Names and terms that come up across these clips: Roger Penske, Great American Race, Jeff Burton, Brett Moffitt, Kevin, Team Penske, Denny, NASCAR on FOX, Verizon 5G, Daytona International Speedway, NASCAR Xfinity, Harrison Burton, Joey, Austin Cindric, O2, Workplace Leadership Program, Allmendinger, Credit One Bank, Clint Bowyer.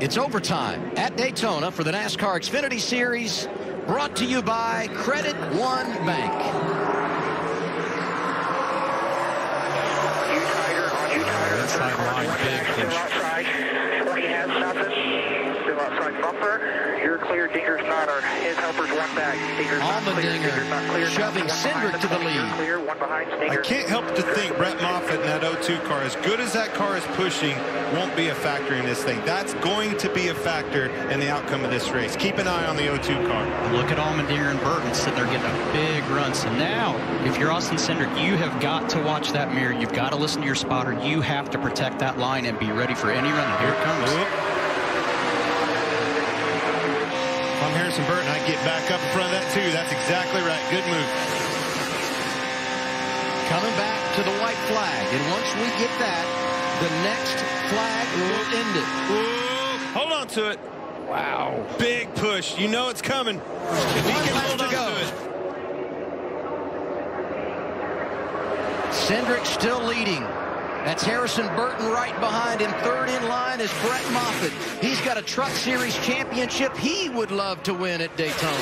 It's overtime at Daytona for the NASCAR Xfinity Series, brought to you by Credit One Bank. Allmendinger shoving Cindric to the lead. I can't help to think Brett Moffitt and that O2 car, as good as that car is pushing, won't be a factor in this thing. That's going to be a factor in the outcome of this race. Keep an eye on the O2 car. And look at Allmendinger and Burton sitting there getting a big run. So now, if you're Austin Cindric, you have got to watch that mirror. You've got to listen to your spotter. You have to protect that line and be ready for any run. Here it comes. I'm Harrison Burton. I get back up in front of that too. That's exactly right. Good move. Coming back to the white flag, and once we get that, the next flag will end it. Whoa. Hold on to it. Wow. Big push. You know it's coming. If he can hold on to it. Cindric still leading. That's Harrison Burton right behind him. Third in line is Brett Moffitt. He's got a Truck Series championship he would love to win at Daytona.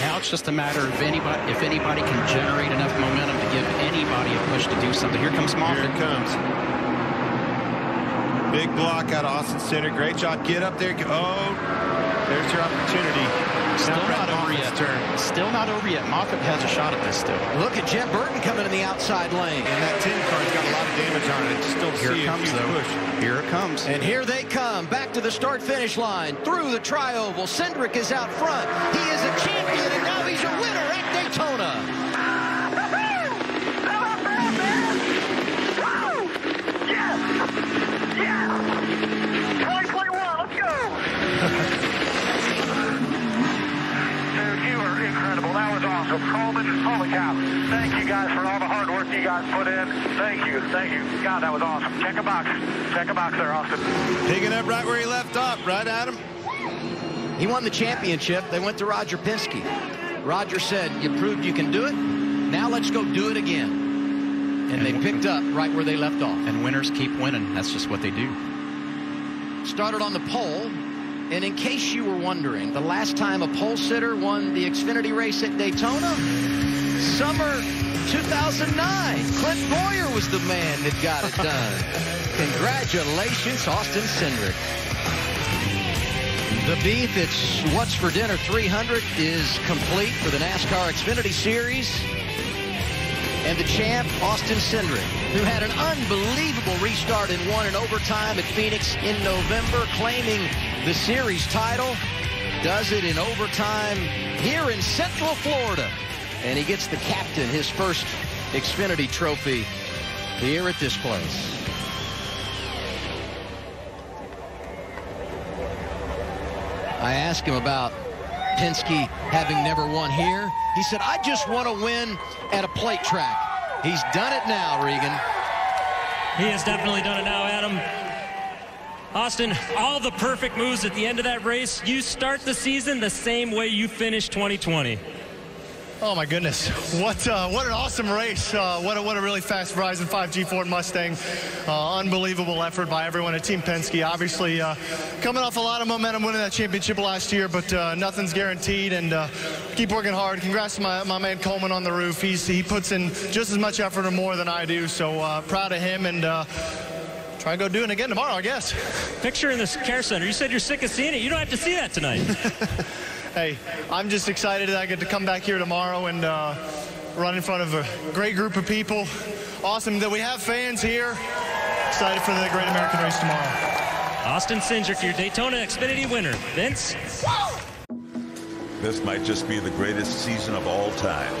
Now it's just a matter of anybody, if anybody can generate enough momentum to give anybody a push to do something. Here comes Moffitt. Here it comes. Big block out of Austin Cindric. Great job. Get up there. Oh, there's your opportunity. Still not over yet. Moffitt has a shot at this still. Look at Jeff Burton coming in the outside lane. And that 10 car's got a lot of damage on it. Still see a huge push. Here it comes. And here they come. Back to the start-finish line. Through the tri-oval. Cindric is out front. He is a champion, and now he's a winner at Daytona. Thank you guys for all the hard work you guys put in. Thank you. Thank you. God, that was awesome. Check a box. Check a box there, Austin. Picking up right where he left off. Right, Adam? He won the championship. They went to Roger Penske. Roger said, you proved you can do it. Now let's go do it again. And they picked up right where they left off. And winners keep winning. That's just what they do. Started on the pole. And in case you were wondering, the last time a pole sitter won the Xfinity race at Daytona, summer 2009, Clint Bowyer was the man that got it done. Congratulations, Austin Cindric. The beef, it's What's for Dinner 300, is complete for the NASCAR Xfinity Series. And the champ, Austin Cindric, who had an unbelievable restart and won in overtime at Phoenix in November, claiming the series title, does it in overtime here in Central Florida. And he gets the captain his first Xfinity trophy here at this place. I asked him about Penske having never won here. He said, I just want to win at a plate track. He's done it now, Regan. He has definitely done it now, Adam. Austin, all the perfect moves at the end of that race. You start the season the same way you finished 2020. Oh my goodness, what an awesome race. What a really fast Verizon 5G Ford Mustang. Unbelievable effort by everyone at Team Penske. Obviously coming off a lot of momentum winning that championship last year, but nothing's guaranteed, and keep working hard. Congrats to my man Coleman on the roof. He puts in just as much effort or more than I do, so proud of him, and try and go do it again tomorrow, I guess. Picture in this care center. You said you're sick of seeing it. You don't have to see that tonight. Hey, I'm just excited that I get to come back here tomorrow and run in front of a great group of people. Awesome that we have fans here. Excited for the Great American Race tomorrow. Austin Cindric, your Daytona Xfinity winner. Vince? This might just be the greatest season of all time.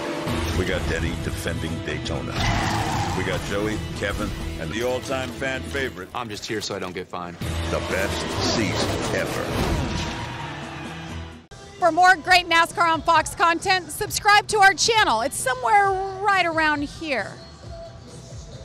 We got Denny defending Daytona. We got Joey, Kevin, and the all-time fan favorite. I'm just here so I don't get fined. The best season ever. For more great NASCAR on Fox content, subscribe to our channel. It's somewhere right around here.